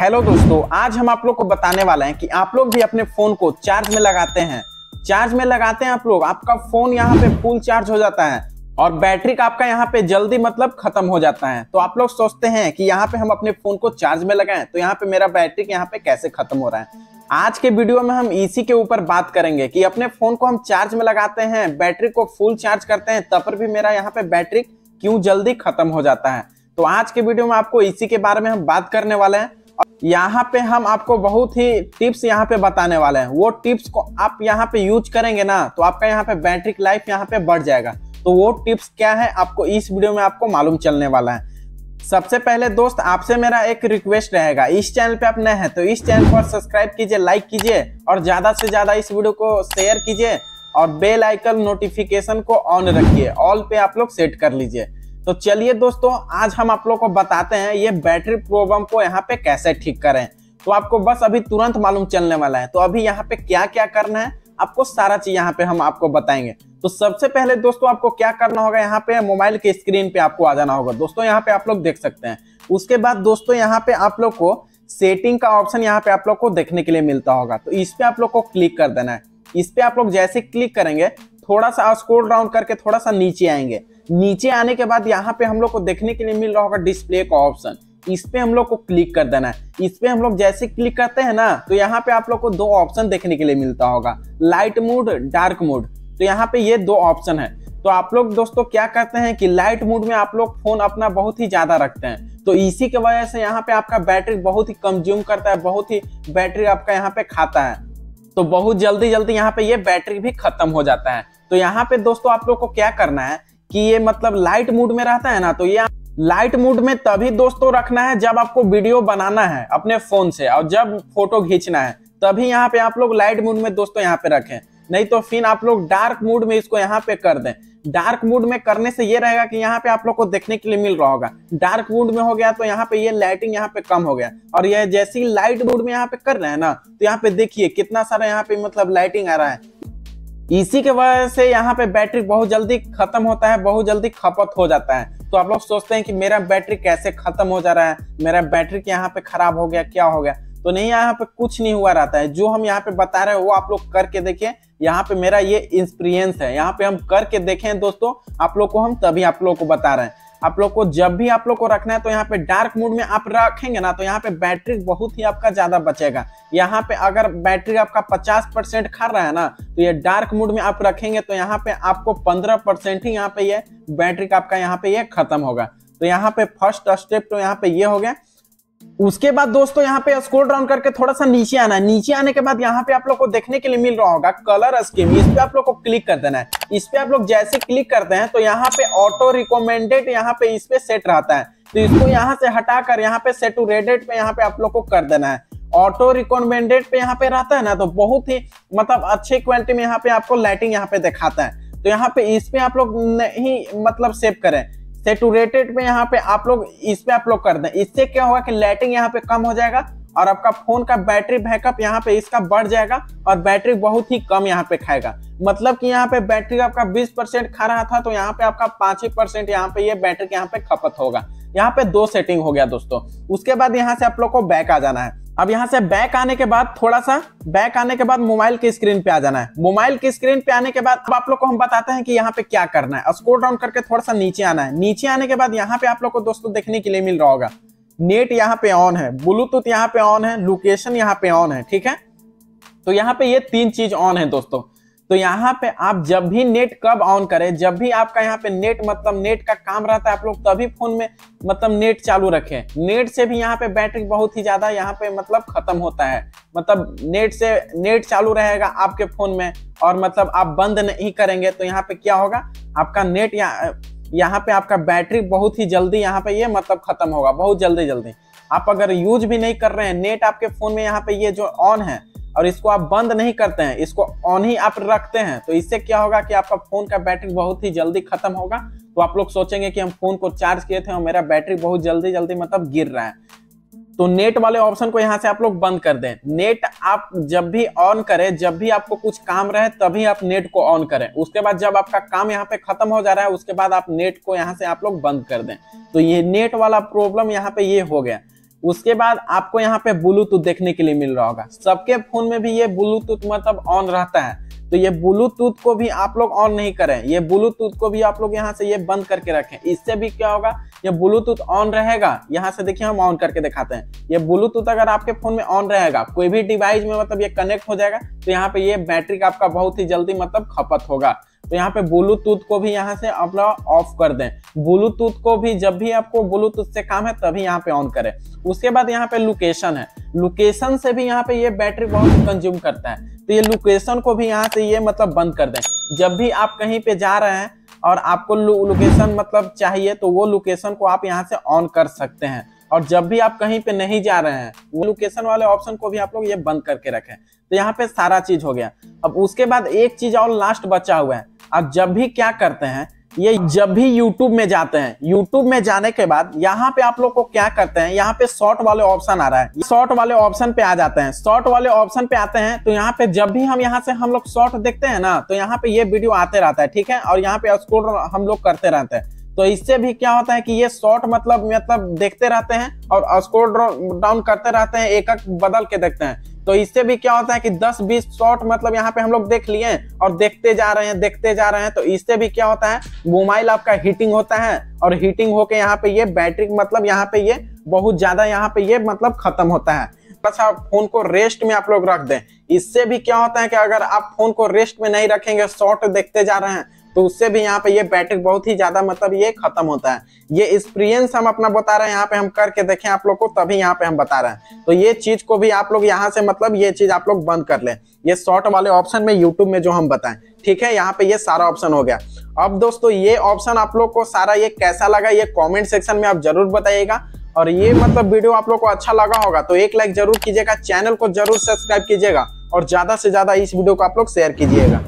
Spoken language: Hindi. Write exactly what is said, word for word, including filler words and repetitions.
हेलो दोस्तों, आज हम आप लोग को बताने वाले हैं कि आप लोग भी अपने फोन को चार्ज में लगाते हैं। चार्ज में लगाते हैं आप लोग, आपका फोन यहाँ पे फुल चार्ज हो जाता है और बैटरी का आपका यहाँ पे जल्दी मतलब खत्म हो जाता है। तो आप लोग सोचते हैं कि यहाँ पे हम अपने फोन को चार्ज में लगाएं तो यहाँ पे मेरा बैटरी यहाँ पे कैसे खत्म हो रहा है। आज के वीडियो में हम इसी के ऊपर बात करेंगे कि अपने फोन को हम चार्ज में लगाते हैं, बैटरी को फुल चार्ज करते हैं, तब पर भी मेरा यहाँ पे बैटरी क्यों जल्दी खत्म हो जाता है। तो आज के वीडियो में आपको इसी के बारे में हम बात करने वाले हैं। यहाँ पे हम आपको बहुत ही टिप्स यहाँ पे बताने वाले हैं। वो टिप्स को आप यहाँ पे यूज करेंगे ना तो आपका यहाँ पे बैटरी लाइफ यहाँ पे बढ़ जाएगा। तो वो टिप्स क्या है आपको इस वीडियो में आपको मालूम चलने वाला है। सबसे पहले दोस्त आपसे मेरा एक रिक्वेस्ट रहेगा, इस चैनल पे आप नए हैं तो इस चैनल को सब्सक्राइब कीजिए, लाइक कीजिए और ज्यादा से ज्यादा इस वीडियो को शेयर कीजिए और बेल आइकन नोटिफिकेशन को ऑन रखिए, ऑल पे आप लोग सेट कर लीजिए। तो चलिए दोस्तों, आज हम आप लोग को बताते हैं ये बैटरी प्रॉब्लम को यहाँ पे कैसे ठीक करें। तो आपको बस अभी तुरंत मालूम चलने वाला है। तो अभी यहाँ पे क्या क्या करना है आपको सारा चीज यहाँ पे हम आपको बताएंगे। तो सबसे पहले दोस्तों आपको क्या करना होगा, यहाँ पे मोबाइल के स्क्रीन पे आपको आ जाना होगा दोस्तों, यहाँ पे आप लोग देख सकते हैं। उसके बाद दोस्तों यहाँ पे आप लोग को सेटिंग का ऑप्शन यहाँ पे आप लोग को देखने के लिए मिलता होगा, तो इस पे आप लोग को क्लिक कर देना है। इस पे आप लोग जैसे क्लिक करेंगे थोड़ा सा स्क्रॉल डाउन करके थोड़ा सा नीचे आएंगे। नीचे आने के बाद यहाँ पे हम लोग को देखने के लिए मिल रहा होगा डिस्प्ले का ऑप्शन, इस पे हम लोग को क्लिक कर देना है। इस पे हम लोग जैसे क्लिक करते हैं ना तो यहाँ पे आप लोग को दो ऑप्शन देखने के लिए मिलता होगा, लाइट मोड, डार्क मोड। तो यहाँ पे ये दो ऑप्शन है। तो आप लोग दोस्तों क्या करते हैं कि लाइट मोड में आप लोग फोन अपना बहुत ही ज्यादा रखते हैं, तो इसी की वजह से यहाँ पे आपका बैटरी बहुत ही कंज्यूम करता है, बहुत ही बैटरी आपका यहाँ पे खाता है, तो बहुत जल्दी जल्दी यहाँ पे ये बैटरी भी खत्म हो जाता है। तो यहाँ पे दोस्तों आप लोग को क्या करना है कि ये मतलब लाइट मोड में रहता है ना, तो ये लाइट मोड में तभी दोस्तों रखना है जब आपको वीडियो बनाना है अपने फोन से और जब फोटो खींचना है, तभी यहाँ पे आप लोग लाइट मोड में दोस्तों यहाँ पे रखें। नहीं तो फिर आप लोग डार्क मोड में इसको यहाँ पे कर दें। डार्क मोड में करने से ये रहेगा कि यहाँ पे आप लोग को देखने के लिए मिल रहा होगा, डार्क मोड में हो गया तो यहाँ पे ये लाइटिंग यहाँ पे कम हो गया, और ये जैसे ही लाइट मोड में यहाँ पे कर रहे हैं ना तो यहाँ पे देखिए कितना सारा यहाँ पे मतलब लाइटिंग आ रहा है। इसी के वजह से यहाँ पे बैटरी बहुत जल्दी खत्म होता है, बहुत जल्दी खपत हो जाता है। तो आप लोग सोचते हैं कि मेरा बैटरी कैसे खत्म हो जा रहा है, मेरा बैटरी यहाँ पे खराब हो गया, क्या हो गया। तो नहीं, यहाँ पे कुछ नहीं हुआ रहता है। जो हम यहाँ पे बता रहे हैं वो आप लोग करके देखिए। यहाँ पे मेरा ये एक्सपीरियंस है, यहाँ पे हम करके देखे हैं दोस्तों, आप लोग को हम तभी आप लोग को बता रहे हैं। आप लोग को जब भी आप लोग को रखना है तो यहाँ पे डार्क मोड में आप रखेंगे ना तो यहाँ पे बैटरी बहुत ही आपका ज्यादा बचेगा। यहाँ पे अगर बैटरी आपका पचास परसेंट खा रहा है ना तो ये डार्क मोड में आप रखेंगे तो यहाँ पे आपको पंद्रह परसेंट ही यहाँ पे ये बैटरी का आपका यहाँ पे ये खत्म होगा। तो यहाँ पे फर्स्ट स्टेप तो यहाँ पे ये हो गया। उसके बाद दोस्तों यहाँ पे स्क्रॉल डाउन करके थोड़ा सा नीचे आना है। नीचे आने के बाद यहाँ पे आप लोग को देखने के लिए मिल रहा होगा कलर स्कीम, इस पे आप लोग को क्लिक कर देना है। इस पे आप लोग जैसे क्लिक करते हैं तो यहाँ पे ऑटो रिकमेंडेड यहाँ पे इस पे सेट रहता है, तो इसको यहाँ से हटाकर यहाँ पे सेटुरेटेड पे यहाँ पे आप लोग को कर देना है। ऑटो रिकमेंडेड पे यहाँ पे रहता है ना तो बहुत ही मतलब अच्छे क्वालिटी में यहाँ पे आपको लाइटिंग यहाँ पे दिखाता है। तो यहाँ पे इस पे आप लोग नहीं मतलब सेव करें, सेटुरेटेड में यहाँ पे आप लोग इस पे आप लोग कर दें। इससे क्या होगा कि लाइटिंग यहाँ पे कम हो जाएगा और आपका फोन का बैटरी बैकअप यहाँ पे इसका बढ़ जाएगा और बैटरी बहुत ही कम यहाँ पे खाएगा। मतलब कि यहाँ पे बैटरी आपका बीस परसेंट खा रहा था तो यहाँ पे आपका पांच ही परसेंट यहाँ पे ये बैटरी यहाँ पे खपत होगा। यहाँ पे दो सेटिंग हो गया दोस्तों। उसके बाद यहाँ से आप लोग को बैक आ जाना है। अब यहाँ से बैक आने के बाद थोड़ा सा बैक आने के बाद मोबाइल के स्क्रीन पे आ जाना है। मोबाइल के स्क्रीन पे आने के बाद अब आप लोग को हम बताते हैं कि यहाँ पे क्या करना है। स्क्रॉल डाउन करके थोड़ा सा नीचे आना है। नीचे आने के बाद यहाँ पे आप लोग को दोस्तों देखने के लिए मिल रहा होगा नेट यहाँ पे ऑन है, ब्लूटूथ यहाँ पे ऑन है, लोकेशन यहाँ पे ऑन है, ठीक है। तो यहाँ पे ये तीन चीज ऑन है दोस्तों। तो यहाँ पे आप जब भी नेट कब ऑन करें, जब भी आपका यहाँ पे नेट मतलब नेट का काम रहता है आप लोग तभी फोन में मतलब नेट चालू रखें। नेट से भी यहाँ पे बैटरी बहुत ही ज्यादा यहाँ पे मतलब खत्म होता है। मतलब नेट से नेट चालू रहेगा आपके फोन में और मतलब आप बंद नहीं करेंगे तो यहाँ पे क्या होगा आपका नेट यहाँ यहाँ पे आपका बैटरी बहुत ही जल्दी यहाँ पे ये यह मतलब खत्म होगा, बहुत जल्दी जल्दी। आप अगर यूज भी नहीं कर रहे हैं नेट आपके फोन में यहाँ पे ये यह जो ऑन है और इसको आप बंद नहीं करते हैं, इसको ऑन ही आप रखते हैं तो इससे क्या होगा कि आपका फोन का बैटरी बहुत ही जल्दी खत्म होगा। तो आप लोग सोचेंगे कि हम फोन को चार्ज किए थे और मेरा बैटरी बहुत जल्दी जल्दी मतलब गिर रहा है। तो नेट वाले ऑप्शन को यहाँ से आप लोग बंद कर दें। नेट आप जब भी ऑन करें, जब भी आपको कुछ काम रहे तभी आप नेट को ऑन करें। उसके बाद जब आपका काम यहाँ पे खत्म हो जा रहा है उसके बाद आप नेट को यहाँ से आप लोग बंद कर दें। तो ये नेट वाला प्रॉब्लम यहाँ पे ये यह हो गया। उसके बाद आपको यहाँ पे ब्लूटूथ देखने के लिए मिल रहा होगा। सबके फोन में भी ये ब्लूटूथ मतलब ऑन रहता है, तो ये ब्लूटूथ को भी आप लोग ऑन नहीं करें, ये ब्लूटूथ को भी आप लोग यहाँ से ये बंद करके रखें। इससे भी क्या होगा, ये ब्लूटूथ ऑन रहेगा। यहाँ से देखिए हम ऑन करके दिखाते हैं। ये ब्लूटूथ अगर आपके फोन में ऑन रहेगा, कोई भी डिवाइस में मतलब ये कनेक्ट हो जाएगा, तो यहाँ पे ये बैटरी का आपका बहुत ही जल्दी मतलब खपत होगा। तो यहाँ पे ब्लूटूथ को भी यहाँ से अपना ऑफ कर दें। ब्लूटूथ को भी जब भी आपको ब्लूटूथ से काम है तभी यहाँ पे ऑन करें। उसके बाद यहाँ पे लोकेशन है, लोकेशन से भी यहाँ पे ये बैटरी बहुत कंज्यूम करता है, तो ये लोकेशन को भी यहाँ से ये मतलब बंद कर दें। जब भी आप कहीं पे जा रहे हैं और आपको लोकेशन मतलब चाहिए तो वो लोकेशन को आप यहाँ से ऑन कर सकते हैं, और जब भी आप कहीं पे नहीं जा रहे हैं वो लोकेशन वाले ऑप्शन को भी आप लोग ये बंद करके रखें। तो यहाँ पे सारा चीज हो गया। अब उसके बाद एक चीज और लास्ट बचा हुआ है। आप जब भी क्या करते हैं, ये जब भी YouTube में जाते हैं, YouTube में जाने के बाद यहाँ पे आप लोग को क्या करते हैं, यहाँ पे शॉर्ट वाले ऑप्शन आ रहा है, शॉर्ट वाले ऑप्शन पे आ जाते हैं। शॉर्ट वाले ऑप्शन पे आते हैं तो यहाँ पे जब भी हम यहाँ से हम लोग शॉर्ट देखते हैं ना, तो यहाँ पे ये वीडियो आते रहता है, ठीक है, और यहाँ पे स्क्रॉल हम लोग करते रहते हैं। तो इससे भी क्या होता है कि ये शॉर्ट मतलब मतलब देखते रहते हैं और स्क्रॉल डाउन करते रहते हैं, एक एक बदल के देखते हैं। तो इससे भी क्या होता है कि दस बीस शॉर्ट मतलब यहाँ पे हम लोग देख लिए और देखते जा रहे हैं देखते जा रहे हैं। तो इससे भी क्या होता है, मोबाइल आपका हीटिंग होता है, और हीटिंग होके यहाँ पे ये बैटरी मतलब यहाँ पे ये बहुत ज्यादा यहाँ पे ये मतलब खत्म होता है। बस आप फोन को रेस्ट में आप लोग रख दें। इससे भी क्या होता है कि अगर आप फोन को रेस्ट में नहीं रखेंगे, शॉर्ट देखते जा रहे हैं, तो उससे भी यहाँ पे ये बैटरी बहुत ही ज्यादा मतलब ये खत्म होता है। ये एक्सपीरियंस हम अपना बता रहे हैं, यहाँ पे हम करके देखें आप लोग को, तभी यहाँ पे हम बता रहे हैं। तो ये चीज को भी आप लोग यहाँ से मतलब ये चीज आप लोग बंद कर लें, ये शॉर्ट वाले ऑप्शन में यूट्यूब में जो हम बताएं, ठीक है। यहाँ पे ये सारा ऑप्शन हो गया। अब दोस्तों ये ऑप्शन आप लोग को सारा ये कैसा लगा, ये कॉमेंट सेक्शन में आप जरूर बताइएगा। और ये मतलब वीडियो आप लोग को अच्छा लगा होगा तो एक लाइक जरूर कीजिएगा, चैनल को जरूर सब्सक्राइब कीजिएगा, और ज्यादा से ज्यादा इस वीडियो को आप लोग शेयर कीजिएगा।